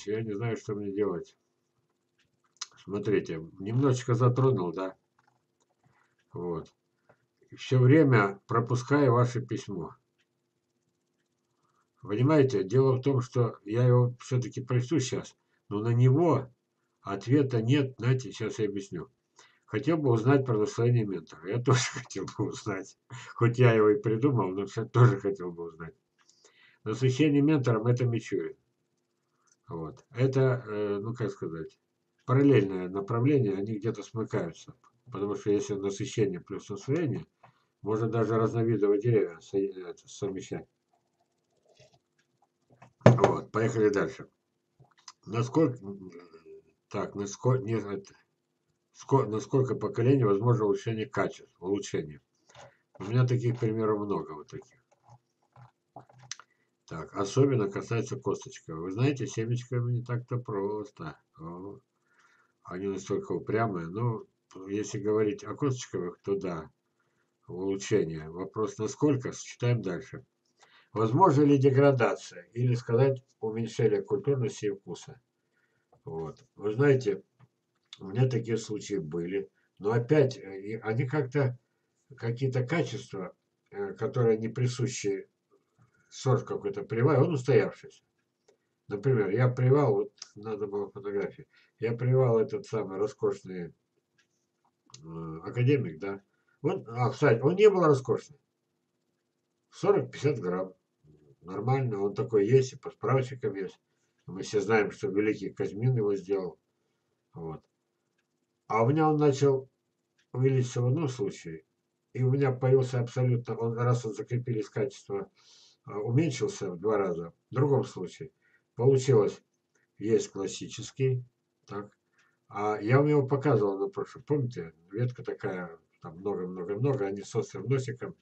Николаевич, я не знаю, что мне делать. Смотрите, немножечко затронул, да? Вот. Все время пропускаю ваше письмо. Понимаете, дело в том, что я его все-таки прочту сейчас, но на него ответа нет, знаете, сейчас я объясню. Хотел бы узнать про настроение ментора. Я тоже хотел бы узнать. Хоть я его и придумал, но все тоже хотел бы узнать. Насыщение ментором — это Мичури. Вот. Это, ну как сказать, параллельное направление, они где-то смыкаются. Потому что если насыщение плюс настроение, можно даже разновидовые деревья совмещать. Вот, поехали дальше. Насколько, так, насколько, нет, насколько поколений возможно улучшение качеств, улучшение. У меня таких примеров много, вот таких. Так, особенно касается косточка. Вы знаете, семечками не так-то просто. Они настолько упрямые, но если говорить о косточковых, то да, улучшение. Вопрос насколько, считаем дальше. Возможно ли деградация, или сказать уменьшение культурности и вкуса? Вот. Вы знаете, у меня такие случаи были, но опять они как-то, какие-то качества, которые не присущи, сорт какой-то привал, он устоявшийся. Например, я привал, вот надо было фотографии, я привал этот самый роскошный академик, да. Вот, кстати, он не был роскошный. 40-50 грамм. Нормально, он такой есть, и по справочникам есть. Мы все знаем, что великий Казьмин его сделал. Вот. А у меня он начал увеличиться в одном случае, и у меня появился абсолютно, он, раз он закрепились качества, уменьшился в 2 раза. В другом случае получилось, есть классический, так. А я вам его показывал на прошлом, помните, ветка такая, там много-много-много, они с острым носиком,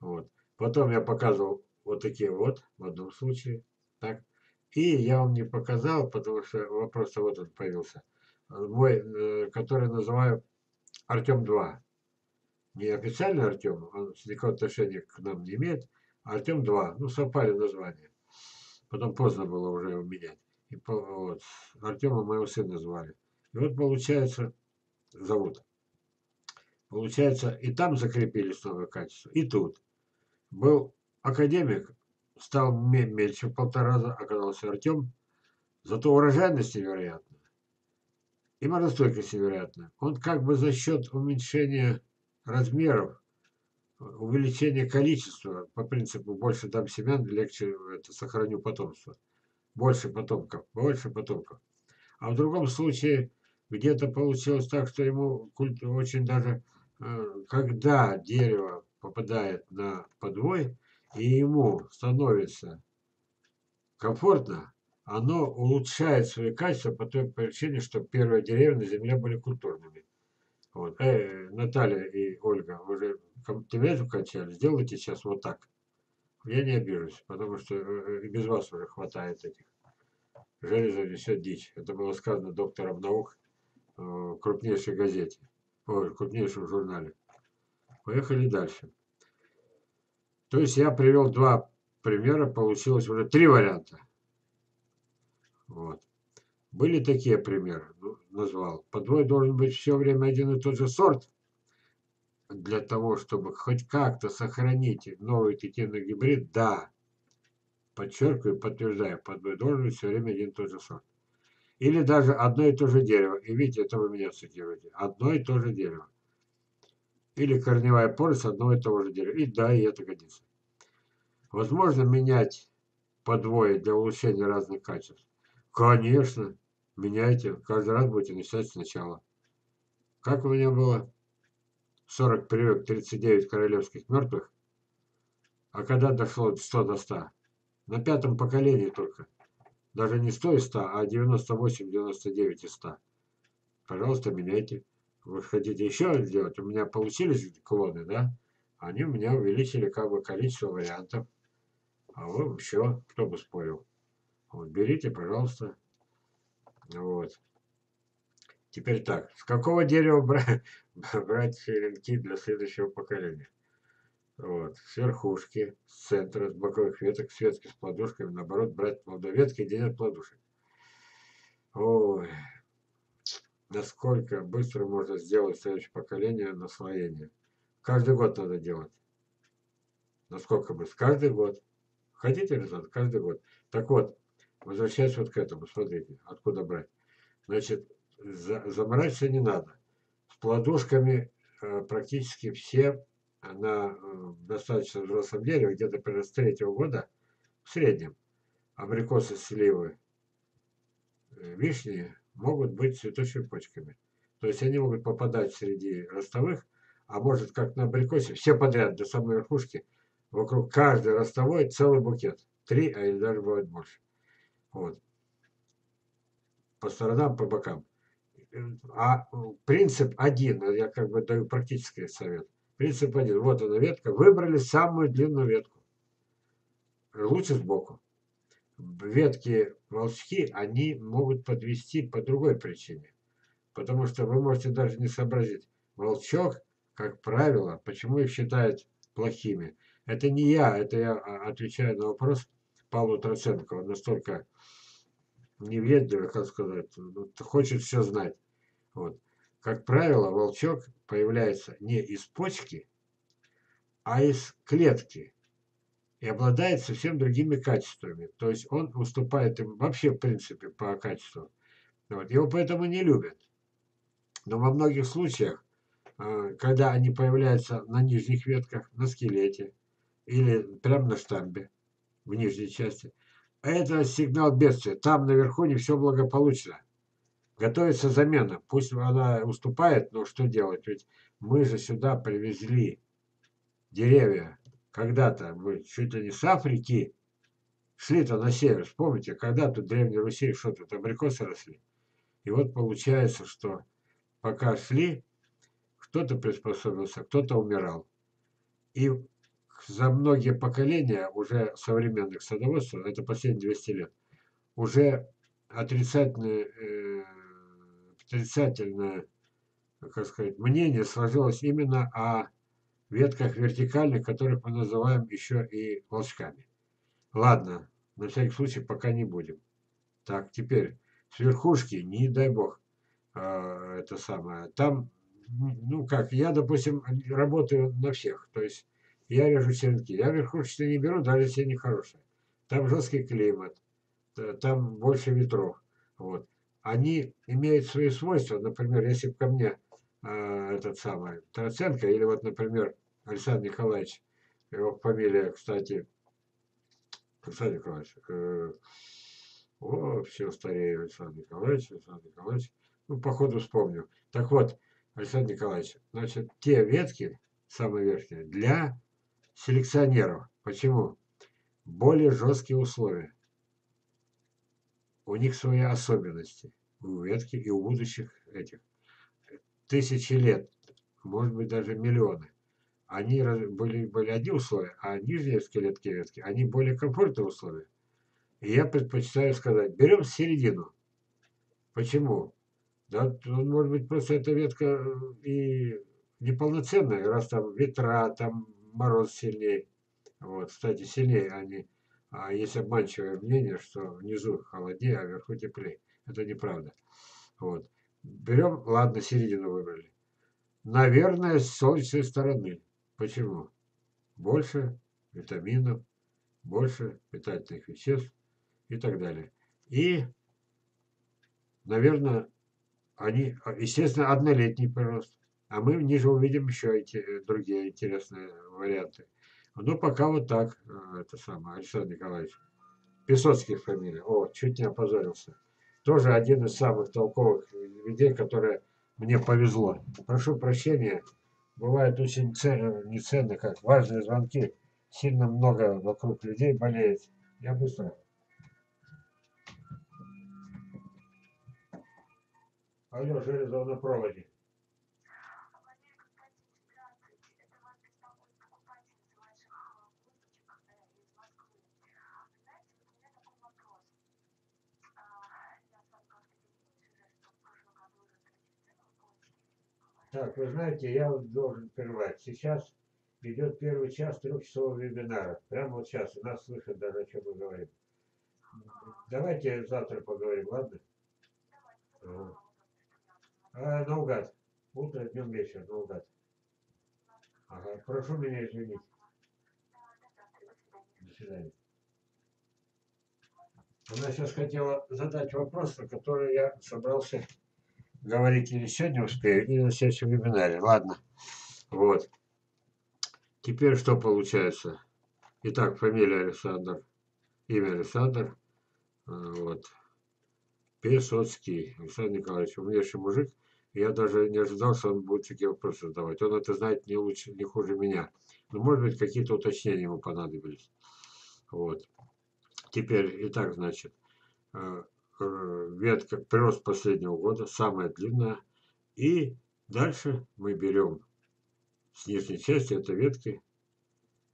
вот. Потом я показывал вот такие вот, в одном случае, так. И я вам не показал, потому что вопрос вот он появился. Мой, который называю Артем 2. Не официально Артем, он никакого отношения к нам не имеет, Артем 2, ну, совпали названия. Потом поздно было уже его менять. И вот, Артема моего сына звали. И вот получается, зовут. Получается, и там закрепились новые качества, и тут. Был академик, стал меньше в 1,5 раза, оказался Артем. Зато урожайность невероятная. И морозостойкость невероятная. Он как бы за счет уменьшения размеров, увеличение количества, по принципу больше дам семян, легче это, сохраню потомство. Больше потомков, больше потомков. А в другом случае где-то получилось так, что ему очень даже, когда дерево попадает на подвой, и ему становится комфортно, оно улучшает свои качества по той причине, что первые деревья на земле были культурными. Вот. Наталья и Ольга, вы же комитет кончали, сделайте сейчас вот так. Я не обижусь, потому что без вас уже хватает этих. Железо несет дичь. Это было сказано доктором наук в крупнейшей газете, в крупнейшем журнале. Поехали дальше. То есть я привел 2 примера, получилось уже 3 варианта. Вот. Были такие примеры, назвал. Подвой должен быть все время один и тот же сорт, для того, чтобы хоть как-то сохранить новый тетивный гибрид. Да, подчеркиваю, подтверждаю, подвой должен быть все время один и тот же сорт. Или даже одно и то же дерево. И видите, это вы меня цитируете. Одно и то же дерево. Или корневая порость одного и того же дерева. И да, и это годится. Возможно менять подвои для улучшения разных качеств? Конечно. Меняйте, каждый раз будете начинать сначала. Как у меня было? 40 привык, 39 королевских мертвых. А когда дошло 100 до 100? На 5-м поколении только. Даже не 100 из 100, а 98, 99 из 100. Пожалуйста, меняйте. Вы хотите еще сделать? У меня получились клоны, да? Они у меня увеличили как бы количество вариантов. А вот еще, кто бы спорил. Вот, берите, пожалуйста. Вот. Теперь так. С какого дерева брать черенки для следующего поколения? Вот. С верхушки, с центра, с боковых веток, с ветки с плодушками. Наоборот, брать плодоветки, где нет плодушек. Ой, насколько быстро можно сделать следующее поколение наслоение. Каждый год надо делать. Насколько быстро? Каждый год. Хотите результат? Каждый год. Так вот, возвращаясь вот к этому, смотрите, откуда брать. Значит, заморачиваться не надо. С плодушками практически все на достаточно взрослом дереве, где-то примерно с 3-го года, в среднем, абрикосы, сливы, вишни могут быть цветущими почками. То есть они могут попадать среди ростовых, а может, как на абрикосе, все подряд, до самой верхушки, вокруг каждой ростовой целый букет. 3, а или даже бывает больше. Вот. По сторонам, по бокам. А принцип один, я как бы даю практический совет. Принцип один. Вот она ветка. Выбрали самую длинную ветку. Лучше сбоку. Ветки-волчки, они могут подвести по другой причине. Потому что вы можете даже не сообразить. Волчок, как правило, почему их считают плохими? Это не я, это я отвечаю на вопрос Павла Троценкова. Он настолько неведливый, как сказать, хочет все знать. Вот. Как правило, волчок появляется не из почки, а из клетки. И обладает совсем другими качествами. То есть он уступает им вообще, в принципе, по качеству. Вот. Его поэтому не любят. Но во многих случаях, когда они появляются на нижних ветках, на скелете, или прямо на штамбе, в нижней части, это сигнал бедствия. Там наверху не все благополучно. Готовится замена. Пусть она уступает, но что делать? Ведь мы же сюда привезли деревья. Когда-то мы чуть ли не с Африки шли-то на север. Вспомните, когда-то в Древней Руси что-то, абрикосы росли. И вот получается, что пока шли, кто-то приспособился, кто-то умирал. И за многие поколения уже современных садоводств, это последние 200 лет, уже отрицательное, как сказать, мнение сложилось именно о ветках вертикальных, которых мы называем еще и волчками. Ладно, на всякий случай пока не будем. Так, теперь с верхушки, не дай бог, это самое. Там, ну как, я, допустим, работаю на всех, то есть я режу черенки. Я верхушечные не беру, даже если они хорошие. Там жесткий климат, там больше ветров. Вот. Они имеют свои свойства. Например, если бы ко мне этот самый Троценко, или вот, например, Александр Николаевич, его фамилия, кстати, Александр Николаевич, все старее Александр Николаевич, ну, походу вспомню. Так вот, Александр Николаевич, значит, те ветки, самые верхние, для селекционеров. Почему? Более жесткие условия. У них свои особенности. У ветки и у будущих этих. Тысячи лет, может быть, даже миллионы. Они были одни условия, а нижние скелетки ветки, они более комфортные условия. И я предпочитаю сказать, берем середину. Почему? Да, может быть, просто эта ветка и неполноценная, раз там ветра, там мороз сильнее. Вот, кстати, сильнее они. А есть обманчивое мнение, что внизу холоднее, а вверху теплее. Это неправда. Вот. Берем, ладно, середину выбрали. Наверное, с солнечной стороны. Почему? Больше витаминов, больше питательных веществ и так далее. И, наверное, они, естественно, однолетний прирост. А мы ниже увидим еще эти другие интересные варианты. Но пока вот так, это самое, Александр Николаевич. Песоцкий фамилия. О, чуть не опозорился. Тоже один из самых толковых людей, которые мне повезло. Прошу прощения, бывают очень не ценно, как важные звонки. Сильно много вокруг людей болеет. Я быстро. Алло, железо на проводе. Так, вы знаете, я должен прервать. Сейчас идет первый час 3-часового вебинара. Прямо вот сейчас. И нас слышат даже, о чем мы говорим. Давайте завтра поговорим, ладно? Вот. Наугад. Утро, днем, вечер, наугад. Ага. Прошу меня извинить. До свидания. Она сейчас хотела задать вопрос, на который я собрался говорить или сегодня успею, или на следующем вебинаре. Ладно. Вот. Теперь что получается? Итак, фамилия Александр, имя Александр. Вот. Песоцкий. Александр Николаевич, умнейший мужик. Я даже не ожидал, что он будет такие вопросы задавать. Он это знает не лучше, не хуже меня. Но, может быть, какие-то уточнения ему понадобились. Вот. Теперь, итак, значит, ветка, прирост последнего года, самая длинная. И дальше мы берем с нижней части, это ветки,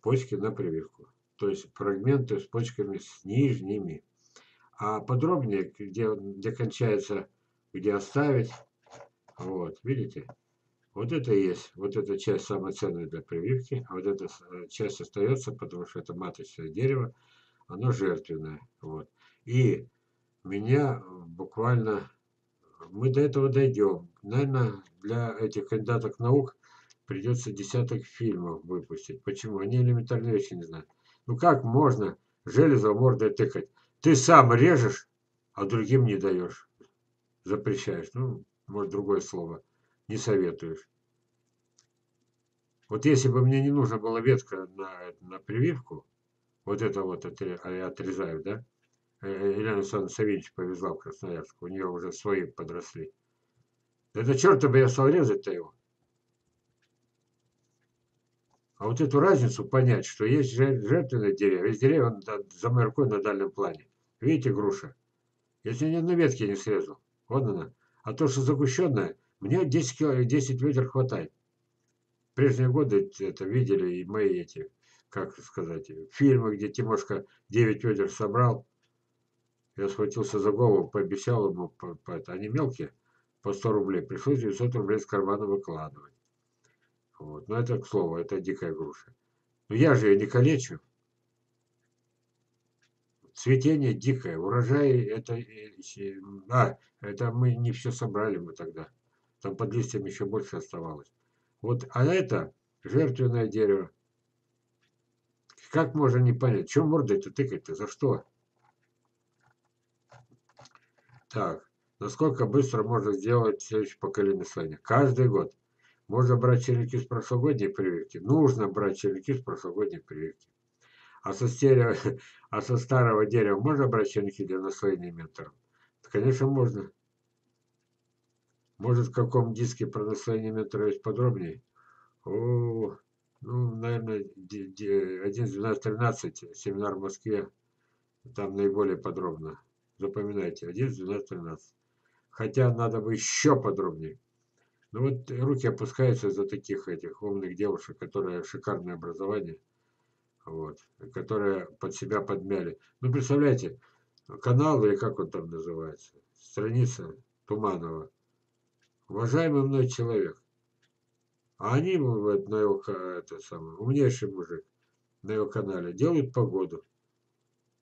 почки на прививку. То есть фрагменты с почками с нижними. А подробнее, где кончается, где оставить, вот, видите? Вот это и есть, вот эта часть самая ценная для прививки, а вот эта часть остается, потому что это маточное дерево. Оно жертвенное. Вот. И меня буквально... Мы до этого дойдем. Наверное, для этих кандидаток наук придется десяток фильмов выпустить. Почему? Они элементарные вещи не знают. Ну как можно железо мордой тыкать? Ты сам режешь, а другим не даешь. Запрещаешь. Ну, может, другое слово. Не советуешь. Вот если бы мне не нужна была ветка на прививку, вот это вот я отрезаю, да? Елена Александровна Савельевич повезла в Красноярск. У нее уже свои подросли. Да это черта бы я стал резать-то его. А вот эту разницу понять, что есть жертвенные деревья. Есть деревья за моей рукой на дальнем плане. Видите, груша? Если ни одной ветки не срезал. Вот она. А то, что загущенное, мне 10 ведер хватает. В прежние годы это видели и мои эти... Как сказать, фильмы, где Тимошка 9 ведер собрал. Я схватился за голову, пообещал ему, они мелкие, по 100 рублей. Пришлось 900 рублей с кармана выкладывать. Вот. Но это, к слову, это дикая груша. Но я же ее не калечу. Цветение дикое, урожай это... это мы не все собрали мы тогда. Там под листьями еще больше оставалось. Вот, а это жертвенное дерево. Как можно не понять? Чего мордой-то тыкать-то? За что? Так. Насколько быстро можно сделать следующее поколение слоя? Каждый год. Можно брать черенки с прошлогодней прививки. Нужно брать черенки с прошлогодней прививки. А со старого дерева можно брать черенки для наслоения ментором? Конечно, можно. Может, в каком диске про наслоение ментора есть подробнее? О-о-о. Ну, наверное, 11-12-13, семинар в Москве, там наиболее подробно. Запоминайте, 11-12-13. Хотя надо бы еще подробнее. Ну вот руки опускаются за таких этих умных девушек, которые шикарное образование, вот, которые под себя подмяли. Ну, представляете, канал, или как он там называется, страница Туманова. Уважаемый мной человек. А они бывают на его умнейший мужик на его канале делают погоду.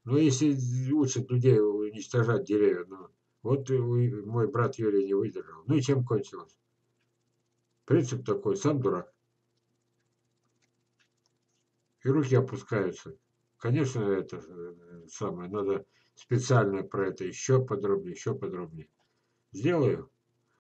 Но если учат людей уничтожать деревья, ну, вот мой брат Юрий не выдержал. Ну и чем кончилось? Принцип такой, сам дурак. И руки опускаются. Конечно, это самое, надо специально про это еще подробнее, еще подробнее. Сделаю.